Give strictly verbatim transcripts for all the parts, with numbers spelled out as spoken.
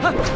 Huh?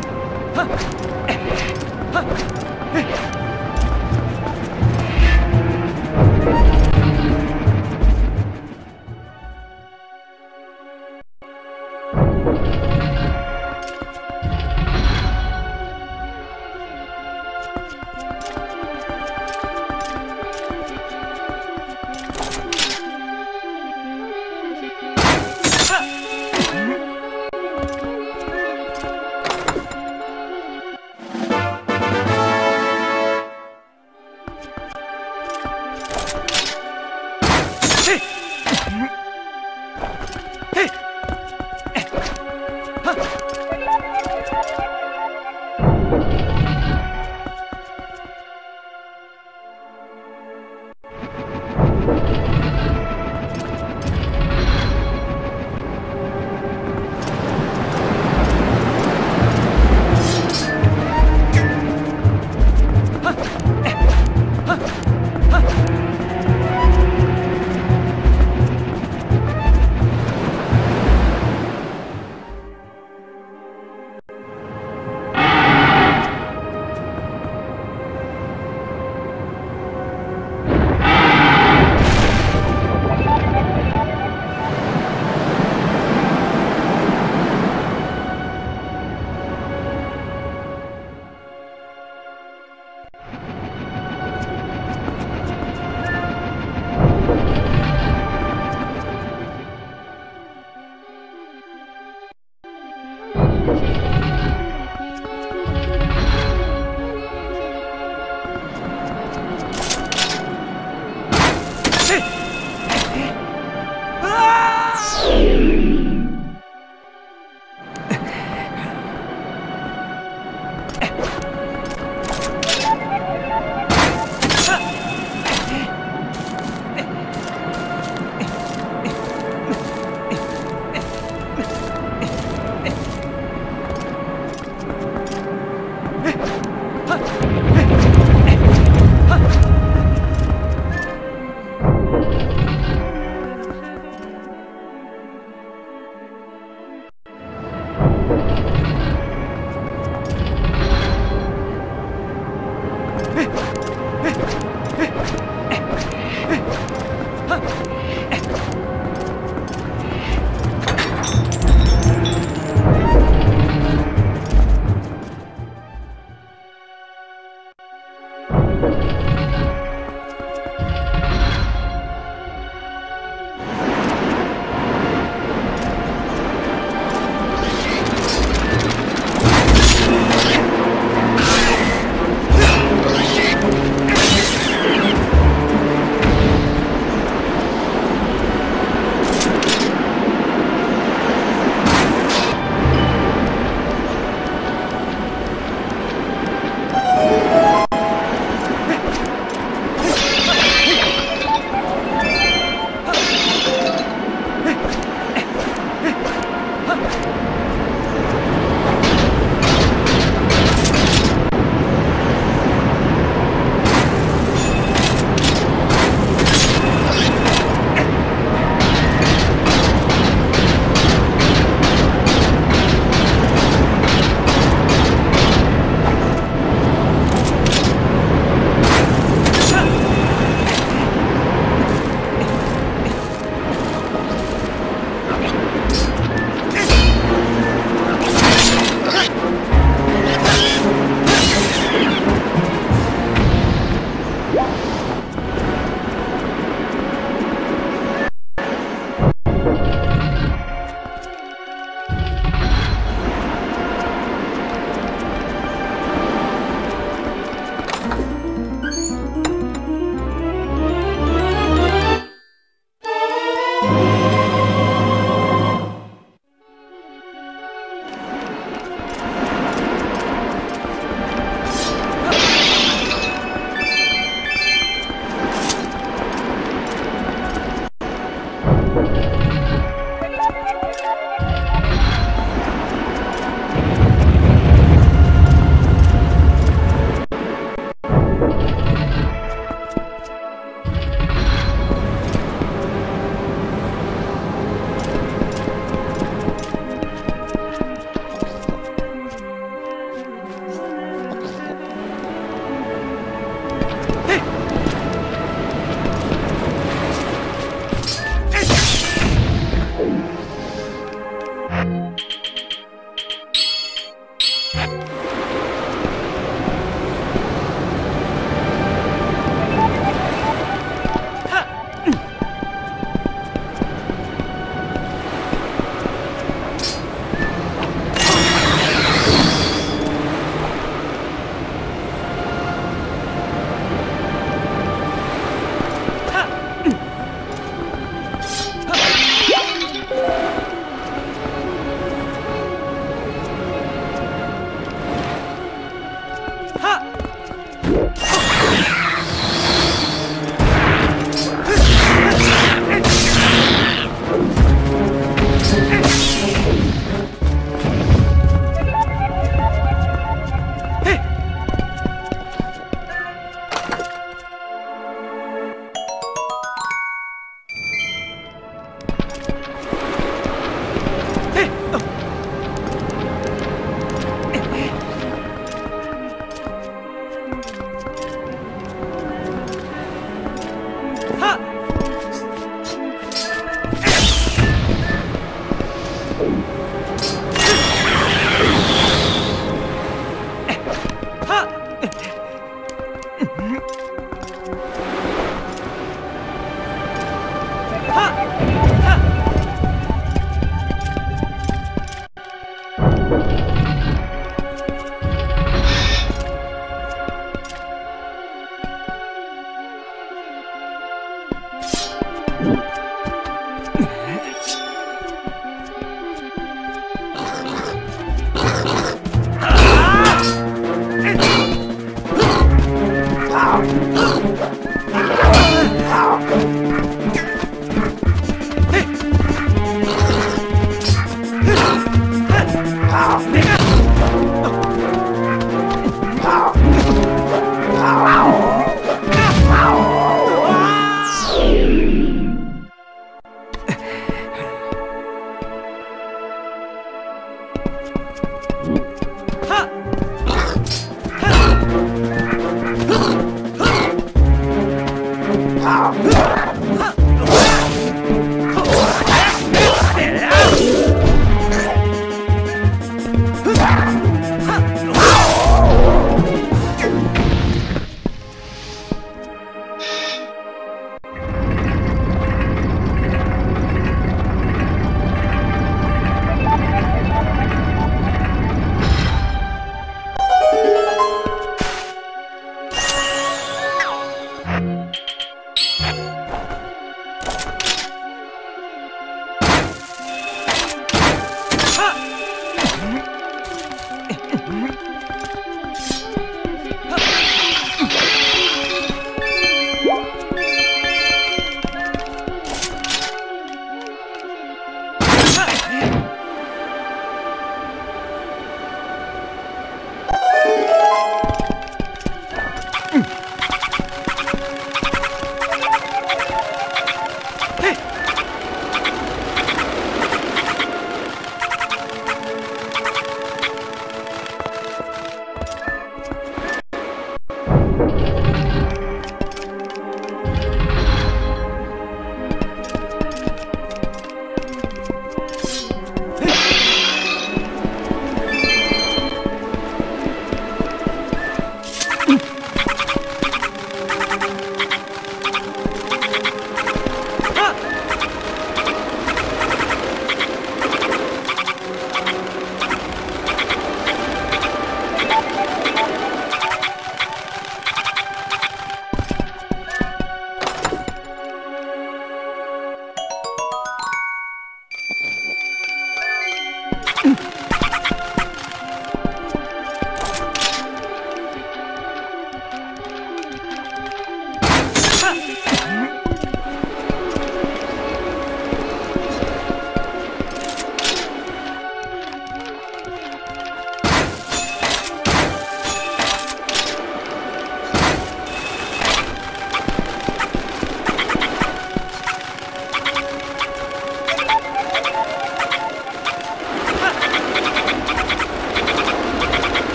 Nigga!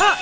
Ha!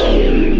You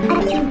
Huh?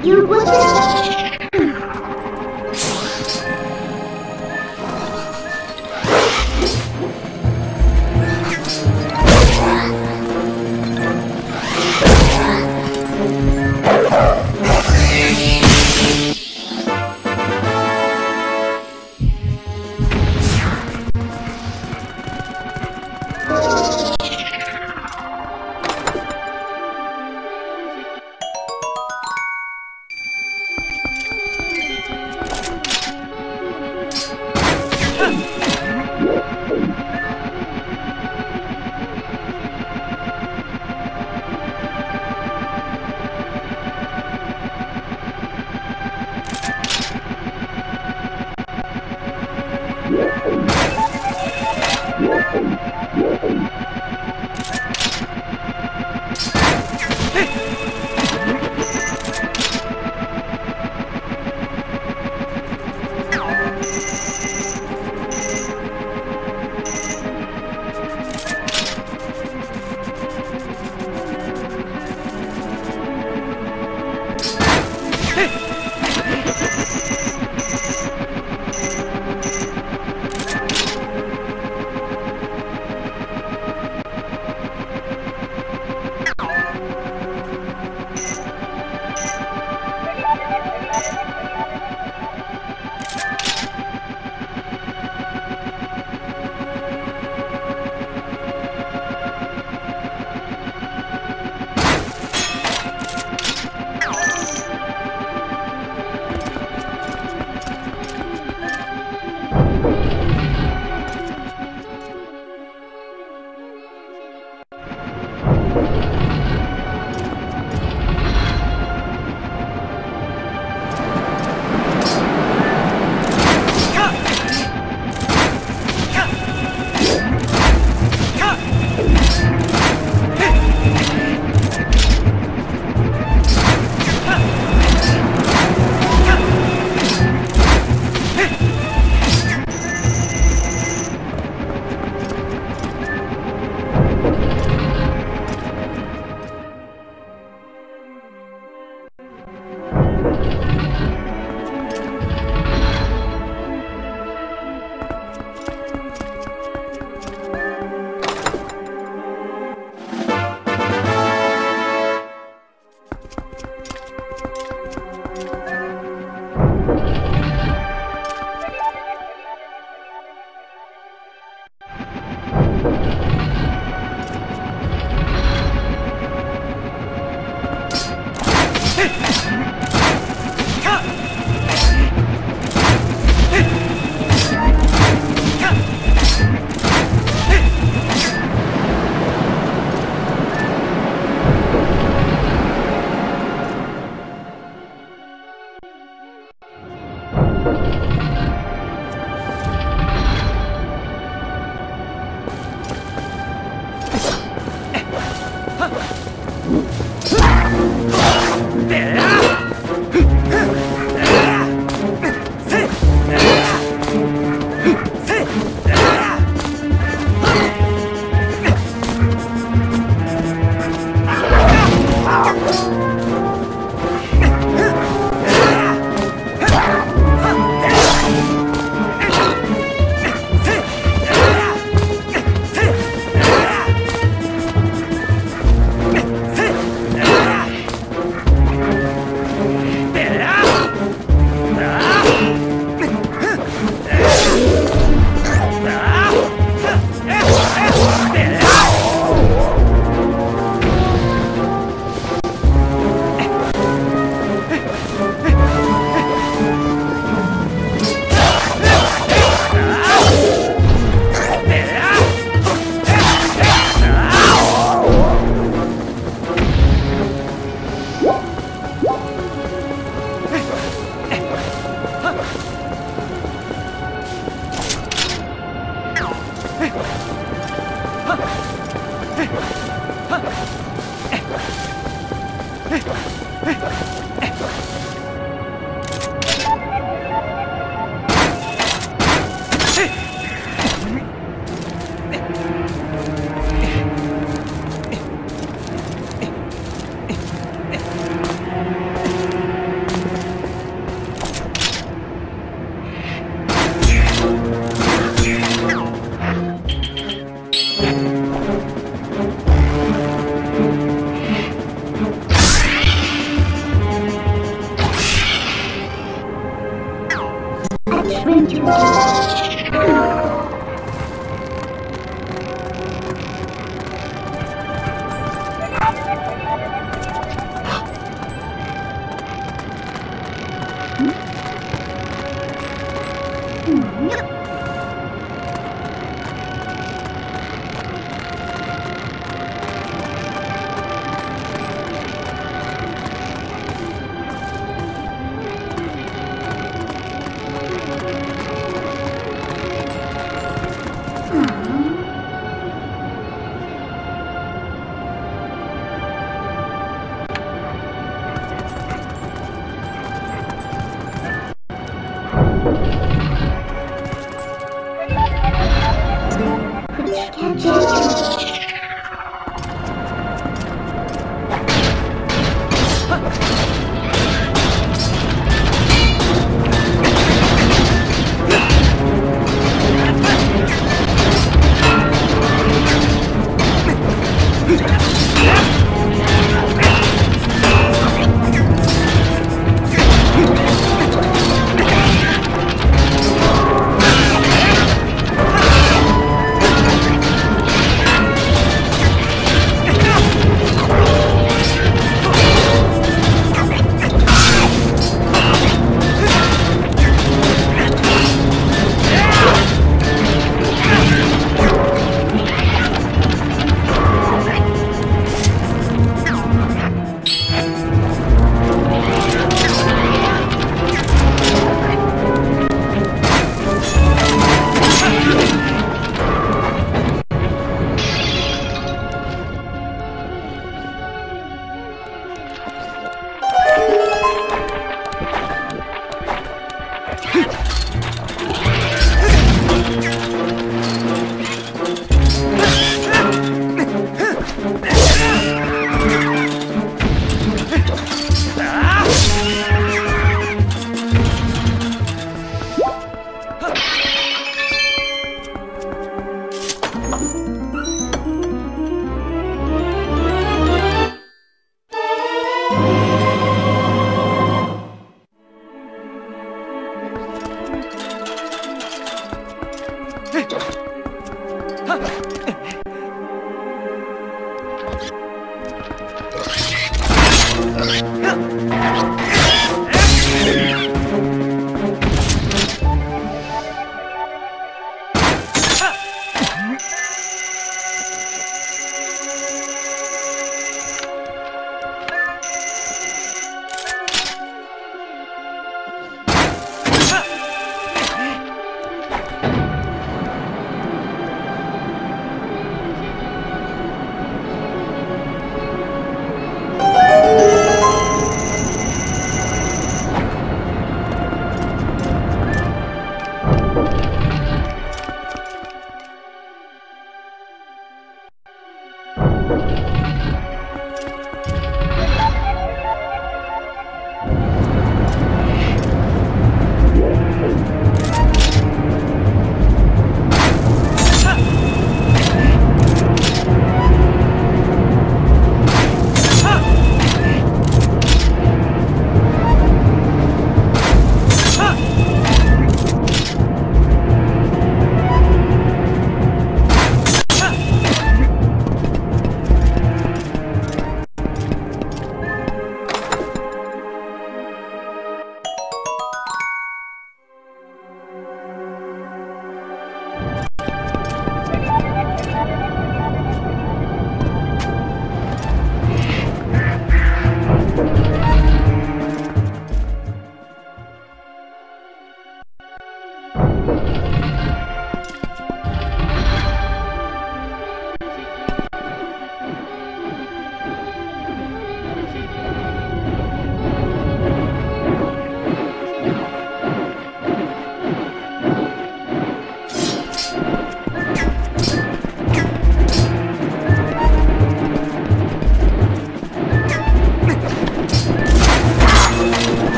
There.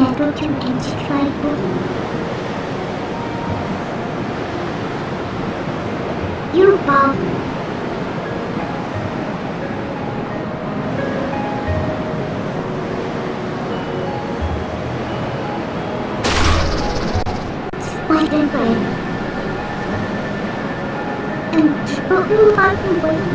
nitrogen H two O. U-bow. Spider brain. And broken button brain.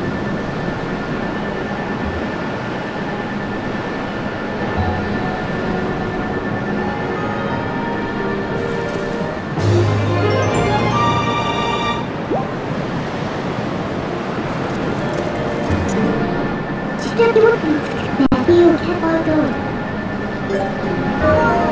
Maybe you can go.